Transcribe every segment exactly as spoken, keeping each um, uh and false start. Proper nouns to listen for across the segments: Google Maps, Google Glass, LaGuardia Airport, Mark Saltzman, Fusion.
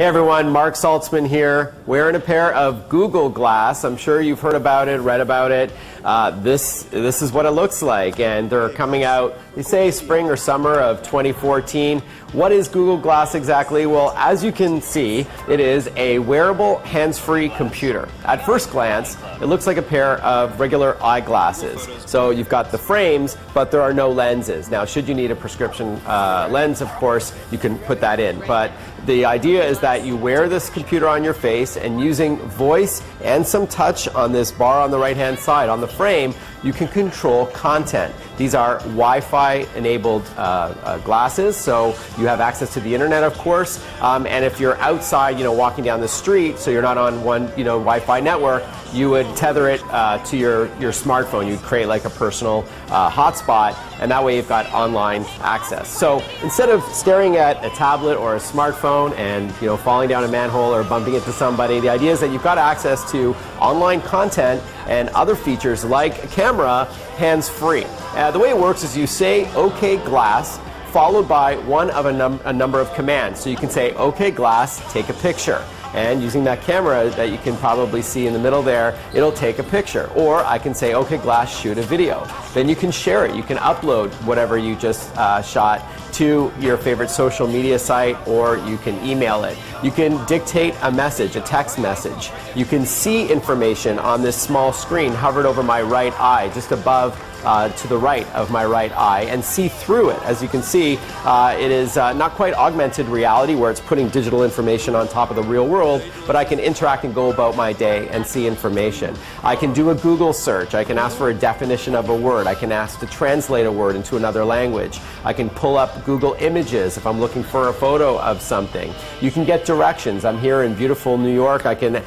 Hey everyone, Mark Saltzman here, wearing a pair of Google Glass. I'm sure you've heard about it, read about it. Uh, this, this is what it looks like, and they're coming out, they say spring or summer of twenty fourteen. What is Google Glass exactly? Well, as you can see, it is a wearable hands-free computer. At first glance, it looks like a pair of regular eyeglasses. So you've got the frames, but there are no lenses. Now, should you need a prescription uh, lens, of course, you can put that in. But the idea is that you wear this computer on your face, and using voice and some touch on this bar on the right-hand side, on the frame, you can control content. These are Wi-Fi enabled uh, uh, glasses, so you have access to the internet, of course. Um, and if you're outside, you know, walking down the street, so you're not on one, you know, Wi-Fi network, you would tether it uh, to your, your smartphone. You'd create like a personal uh, hotspot, and that way you've got online access. So instead of staring at a tablet or a smartphone and, you know, falling down a manhole or bumping into somebody, the idea is that you've got access to online content and other features like a camera, hands-free. Uh, the way it works is you say, "OK, Glass," followed by one of a, num a number of commands. So you can say, "OK, Glass, take a picture." And using that camera that you can probably see in the middle there, it'll take a picture. Or I can say, "OK, Glass, shoot a video." Then you can share it. You can upload whatever you just uh, shot to your favorite social media site, or you can email it. You can dictate a message, a text message. You can see information on this small screen hovered over my right eye, just above Uh, to the right of my right eye, and see through it. As you can see, uh, it is uh, not quite augmented reality where it's putting digital information on top of the real world, but I can interact and go about my day and see information. I can do a Google search. I can ask for a definition of a word. I can ask to translate a word into another language. I can pull up Google Images if I'm looking for a photo of something. You can get directions. I'm here in beautiful New York. I can,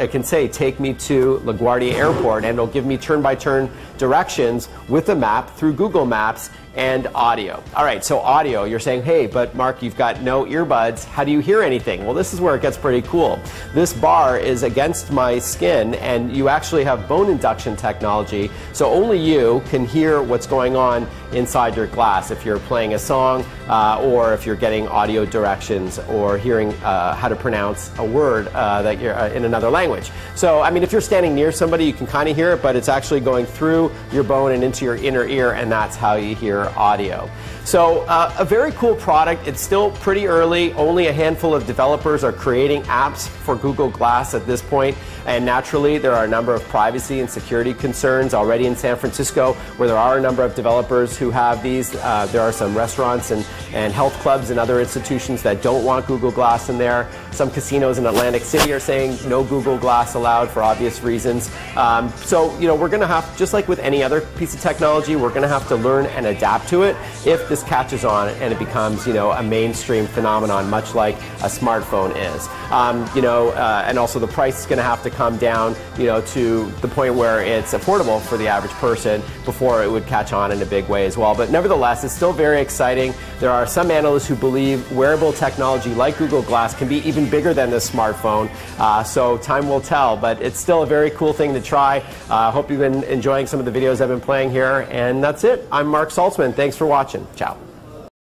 I can say, "Take me to LaGuardia Airport," and it'll give me turn-by-turn directions with a map through Google Maps. And audio. All right, so audio, you're saying, "Hey, but Mark, you've got no earbuds. How do you hear anything?" Well, this is where it gets pretty cool. This bar is against my skin, and you actually have bone induction technology, so only you can hear what's going on inside your glass if you're playing a song, uh, or if you're getting audio directions, or hearing uh, how to pronounce a word uh, that you're uh, in another language. So, I mean, if you're standing near somebody, you can kind of hear it, but it's actually going through your bone and into your inner ear, and that's how you hear audio. So uh, a very cool product. It's still pretty early. Only a handful of developers are creating apps for Google Glass at this point, and naturally there are a number of privacy and security concerns already in San Francisco, where there are a number of developers who have these. Uh, there are some restaurants and, and health clubs and other institutions that don't want Google Glass in there. Some casinos in Atlantic City are saying no Google Glass allowed for obvious reasons. Um, so, you know, we're going to have, just like with any other piece of technology, we're going to have to learn and adapt to it if this catches on and it becomes, you know, a mainstream phenomenon, much like a smartphone is. Um, you know, uh, and also the price is going to have to come down, you know, to the point where it's affordable for the average person before it would catch on in a big way as well. But nevertheless, it's still very exciting. There are some analysts who believe wearable technology like Google Glass can be even bigger than this smartphone. Uh, so time will tell, but it's still a very cool thing to try. I uh, hope you've been enjoying some of the videos I've been playing here. And that's it. I'm Mark Saltzman. Thanks for watching. Ciao.